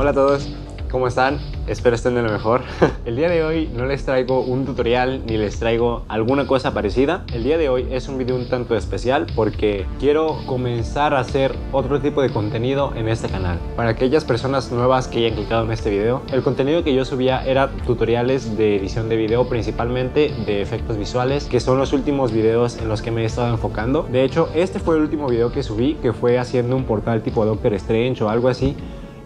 Hola a todos, ¿cómo están? Espero estén de lo mejor. El día de hoy no les traigo un tutorial ni les traigo alguna cosa parecida. El día de hoy es un video un tanto especial porque quiero comenzar a hacer otro tipo de contenido en este canal. Para aquellas personas nuevas que hayan clicado en este video, el contenido que yo subía era tutoriales de edición de video, principalmente de efectos visuales, que son los últimos videos en los que me he estado enfocando. De hecho, este fue el último video que subí, que fue haciendo un portal tipo Doctor Strange o algo así,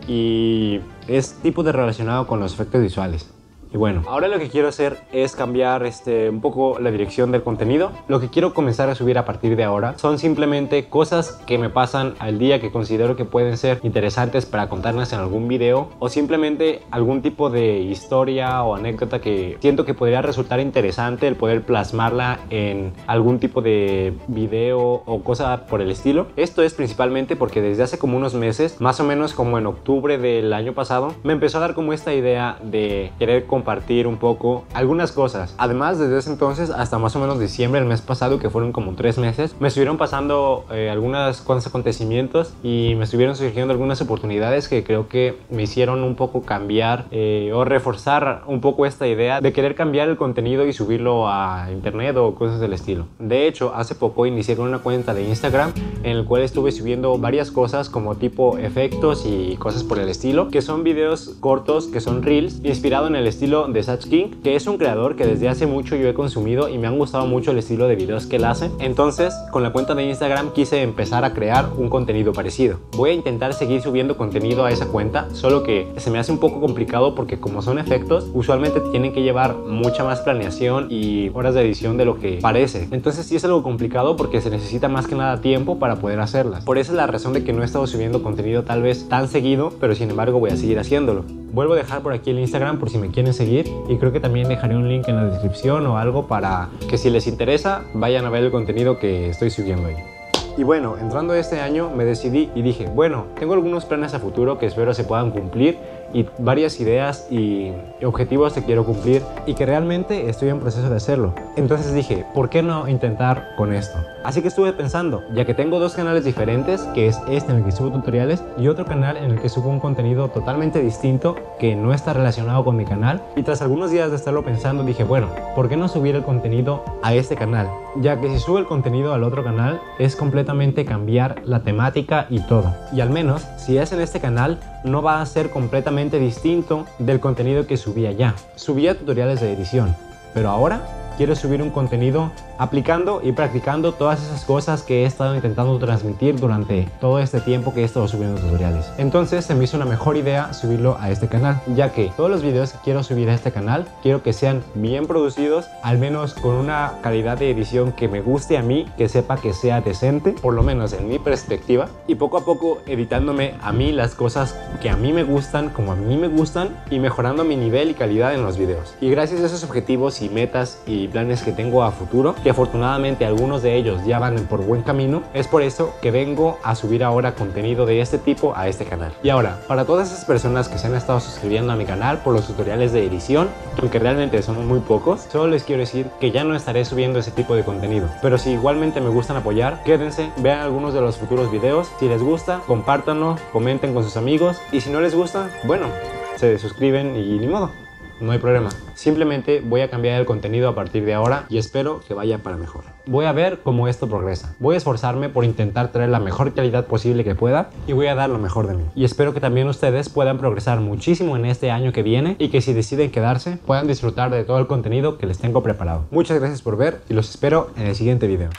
y es tipo de relacionado con los efectos visuales. Y bueno, ahora lo que quiero hacer es cambiar un poco la dirección del contenido. Lo que quiero comenzar a subir a partir de ahora son simplemente cosas que me pasan al día, que considero que pueden ser interesantes para contarlas en algún video, o simplemente algún tipo de historia o anécdota que siento que podría resultar interesante el poder plasmarla en algún tipo de video o cosa por el estilo. Esto es principalmente porque desde hace como unos meses, más o menos como en octubre del año pasado, me empezó a dar como esta idea de querer compartir un poco algunas cosas. Además, desde ese entonces hasta más o menos diciembre del mes pasado, que fueron como 3 meses, me estuvieron pasando algunas cosas, acontecimientos, y me estuvieron surgiendo algunas oportunidades que creo que me hicieron un poco cambiar o reforzar un poco esta idea de querer cambiar el contenido y subirlo a internet o cosas del estilo. De hecho, hace poco inicié con una cuenta de Instagram en el cual estuve subiendo varias cosas como tipo efectos y cosas por el estilo, que son videos cortos, que son reels, inspirado en el estilo de Sach King, que es un creador que desde hace mucho yo he consumido y me han gustado mucho el estilo de videos que él hace. Entonces, con la cuenta de Instagram quise empezar a crear un contenido parecido. Voy a intentar seguir subiendo contenido a esa cuenta, solo que se me hace un poco complicado porque como son efectos, usualmente tienen que llevar mucha más planeación y horas de edición de lo que parece. Entonces sí es algo complicado porque se necesita más que nada tiempo para poder hacerlas. Por eso es la razón de que no he estado subiendo contenido tal vez tan seguido, pero sin embargo voy a seguir haciéndolo. Vuelvo a dejar por aquí el Instagram por si me quieren seguir, y creo que también dejaré un link en la descripción o algo para que si les interesa vayan a ver el contenido que estoy subiendo ahí. Y bueno, entrando este año me decidí y dije, bueno, tengo algunos planes a futuro que espero se puedan cumplir, y varias ideas y objetivos que quiero cumplir y que realmente estoy en proceso de hacerlo. Entonces dije, ¿por qué no intentar con esto? Así que estuve pensando, ya que tengo 2 canales diferentes, que es este en el que subo tutoriales y otro canal en el que subo un contenido totalmente distinto que no está relacionado con mi canal, y tras algunos días de estarlo pensando dije, bueno, ¿por qué no subir el contenido a este canal? Ya que si subo el contenido al otro canal es completamente cambiar la temática y todo, y al menos si es en este canal no va a ser completamente distinto del contenido que subía ya. Subía tutoriales de edición, pero ahora quiero subir un contenido aplicando y practicando todas esas cosas que he estado intentando transmitir durante todo este tiempo que he estado subiendo tutoriales. Entonces se me hizo una mejor idea subirlo a este canal, ya que todos los videos que quiero subir a este canal quiero que sean bien producidos, al menos con una calidad de edición que me guste a mí, que sepa que sea decente, por lo menos en mi perspectiva, y poco a poco editándome a mí las cosas que a mí me gustan, como a mí me gustan, y mejorando mi nivel y calidad en los videos. Y gracias a esos objetivos y metas y planes que tengo a futuro, que afortunadamente algunos de ellos ya van por buen camino, es por eso que vengo a subir ahora contenido de este tipo a este canal. Y ahora, para todas esas personas que se han estado suscribiendo a mi canal por los tutoriales de edición, aunque realmente son muy pocos, solo les quiero decir que ya no estaré subiendo ese tipo de contenido, pero si igualmente me gustan apoyar, quédense, vean algunos de los futuros videos, si les gusta, compártanlo, comenten con sus amigos, y si no les gusta, bueno, se desuscriben y ni modo. No hay problema, simplemente voy a cambiar el contenido a partir de ahora y espero que vaya para mejor. Voy a ver cómo esto progresa, voy a esforzarme por intentar traer la mejor calidad posible que pueda y voy a dar lo mejor de mí. Y espero que también ustedes puedan progresar muchísimo en este año que viene y que si deciden quedarse puedan disfrutar de todo el contenido que les tengo preparado. Muchas gracias por ver y los espero en el siguiente video.